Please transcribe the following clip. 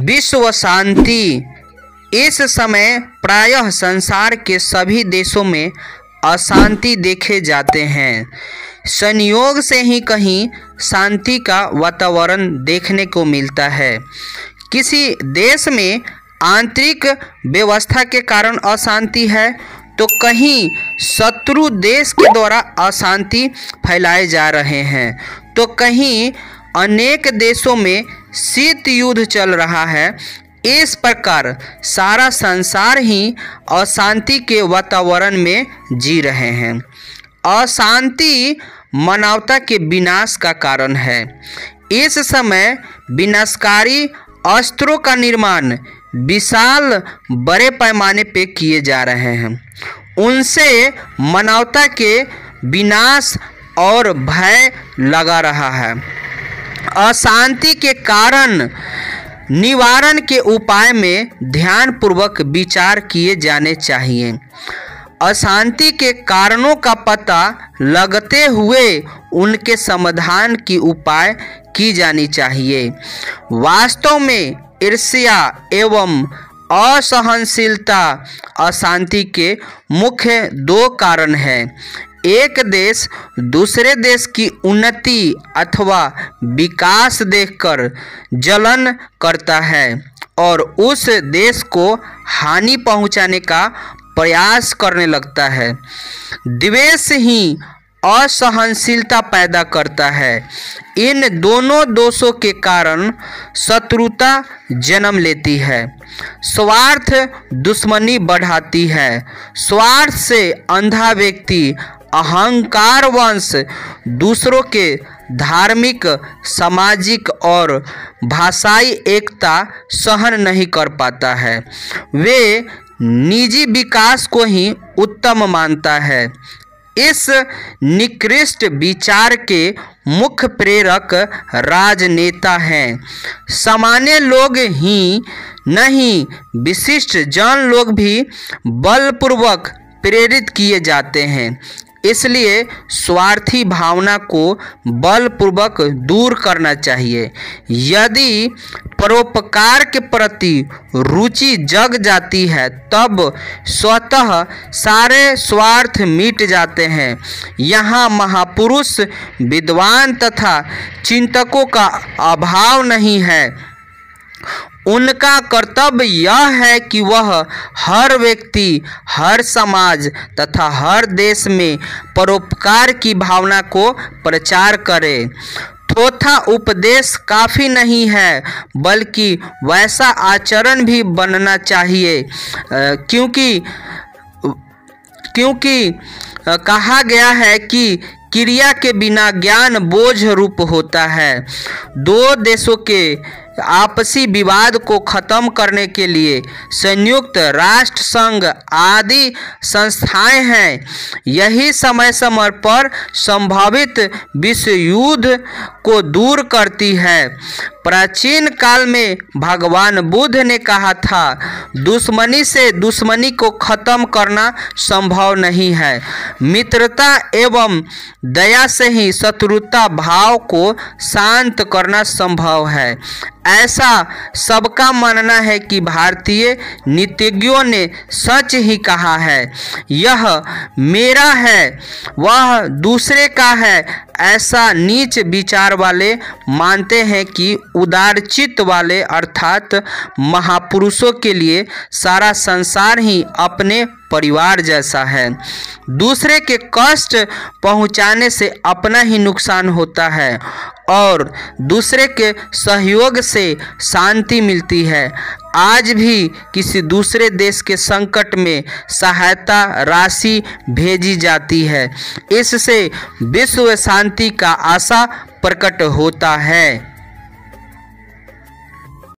विश्व शांति इस समय प्रायः संसार के सभी देशों में अशांति देखे जाते हैं। संयोग से ही कहीं शांति का वातावरण देखने को मिलता है। किसी देश में आंतरिक व्यवस्था के कारण अशांति है तो कहीं शत्रु देश के द्वारा अशांति फैलाए जा रहे हैं, तो कहीं अनेक देशों में शीत युद्ध चल रहा है। इस प्रकार सारा संसार ही अशांति के वातावरण में जी रहे हैं। अशांति मानवता के विनाश का कारण है। इस समय विनाशकारी अस्त्रों का निर्माण विशाल बड़े पैमाने पे किए जा रहे हैं। उनसे मानवता के विनाश और भय लगा रहा है। अशांति के कारण निवारण के उपाय में ध्यानपूर्वक विचार किए जाने चाहिए। अशांति के कारणों का पता लगते हुए उनके समाधान की उपाय की जानी चाहिए। वास्तव में ईर्ष्या एवं असहनशीलता अशांति के मुख्य दो कारण हैं। एक देश दूसरे देश की उन्नति अथवा विकास देखकर जलन करता है और उस देश को हानि पहुंचाने का प्रयास करने लगता है। द्वेष ही असहनशीलता पैदा करता है। इन दोनों दोषों के कारण शत्रुता जन्म लेती है। स्वार्थ दुश्मनी बढ़ाती है। स्वार्थ से अंधा व्यक्ति अहंकारवश दूसरों के धार्मिक, सामाजिक और भाषाई एकता सहन नहीं कर पाता है। वे निजी विकास को ही उत्तम मानता है। इस निकृष्ट विचार के मुख्य प्रेरक राजनेता हैं। सामान्य लोग ही नहीं विशिष्ट जन लोग भी बलपूर्वक प्रेरित किए जाते हैं। इसलिए स्वार्थी भावना को बलपूर्वक दूर करना चाहिए। यदि परोपकार के प्रति रुचि जग जाती है तब स्वतः सारे स्वार्थ मिट जाते हैं। यहाँ महापुरुष, विद्वान तथा चिंतकों का अभाव नहीं है। उनका कर्तव्य यह है कि वह हर व्यक्ति, हर समाज तथा हर देश में परोपकार की भावना को प्रचार करे। थोथा उपदेश काफ़ी नहीं है बल्कि वैसा आचरण भी बनना चाहिए, क्योंकि कहा गया है कि क्रिया के बिना ज्ञान बोझ रूप होता है। दो देशों के आपसी विवाद को खत्म करने के लिए संयुक्त राष्ट्र संघ आदि संस्थाएं हैं। यही समय समय पर संभावित विश्व युद्ध को दूर करती है। प्राचीन काल में भगवान बुद्ध ने कहा था, दुश्मनी से दुश्मनी को खत्म करना संभव नहीं है, मित्रता एवं दया से ही शत्रुता भाव को शांत करना संभव है। ऐसा सबका मानना है कि भारतीय नीतिज्ञों ने सच ही कहा है। यह मेरा है, वह दूसरे का है, ऐसा नीच विचार वाले मानते हैं कि उदारचित वाले अर्थात महापुरुषों के लिए सारा संसार ही अपने परिवार जैसा है। दूसरे के कष्ट पहुंचाने से अपना ही नुकसान होता है और दूसरे के सहयोग से शांति मिलती है। आज भी किसी दूसरे देश के संकट में सहायता राशि भेजी जाती है। इससे विश्व शांति का आशा प्रकट होता है।